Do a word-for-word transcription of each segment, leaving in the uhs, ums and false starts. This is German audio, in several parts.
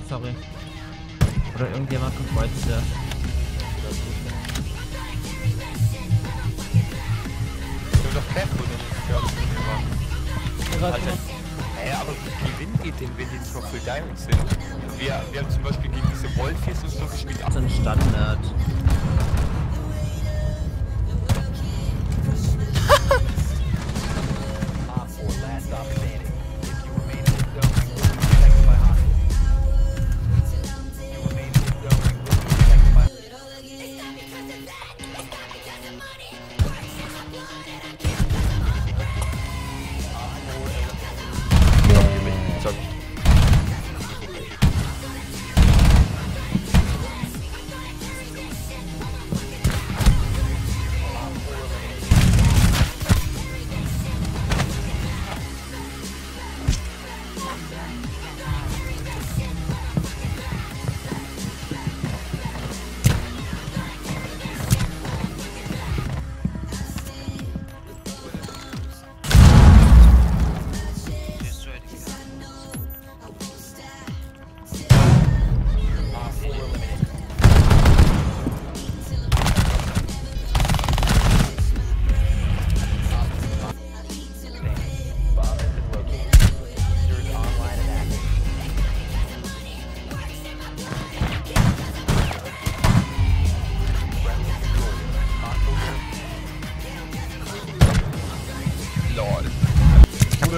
Gegner, sorry. Oder irgendjemand gekreuzt wird. Ich hab doch kein Problem. Naja, aber wie gewinnen die denn, wenn die jetzt noch für Diamonds sind? Wir, wir haben zum Beispiel gegen diese Wolfies und so gespielt. Das ist ein Standard.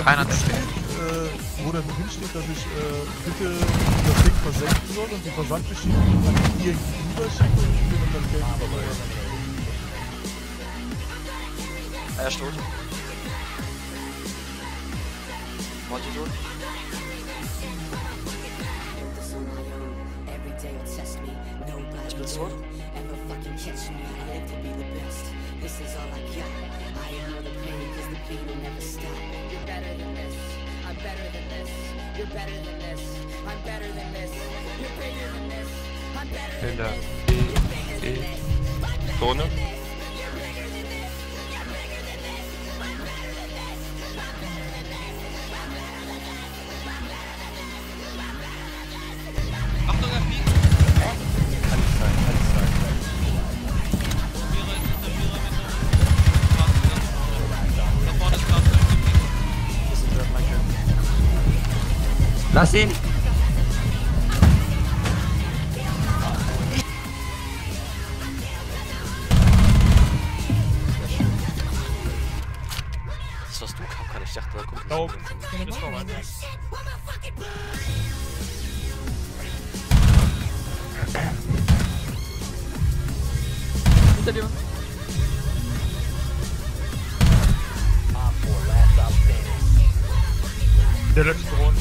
Keiner zu stehen. Äh, wo da hinsteht, dass ich äh, bitte das Ding versenken soll und die Versandgeschichte an ihr rüberschicke und ich bin dann das Geld überweisen. Er ist tot. Monty tot. Ich bin tot. This is all I got. I ignore the pain because the pain will never stop. You're better than this. I'm better than this. You're better than this. I'm better than this. You're bigger than this. I'm better than this. You're bigger than this. I'm better than this. You're bigger than this. You're bigger than this. I'm better than this. I'm better than this. I'm better than this. I'm better than this. I'm better than this. I'm better than this. Lass ihn! Das warst du, Kapkan. Ich dachte, da kommt ein Lauf. Hinter dir! Der letzte Runde.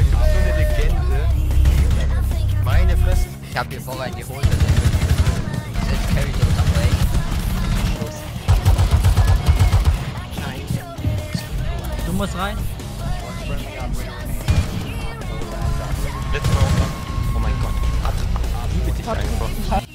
gibt's so eine Legende. Meine Fresse. Ich hab hier vorher einen geholt, der selbst carried uns am Weg. Schuss. Du musst rein. Letzte Runde. Oh mein Gott. Ab, ab, bitte einfach.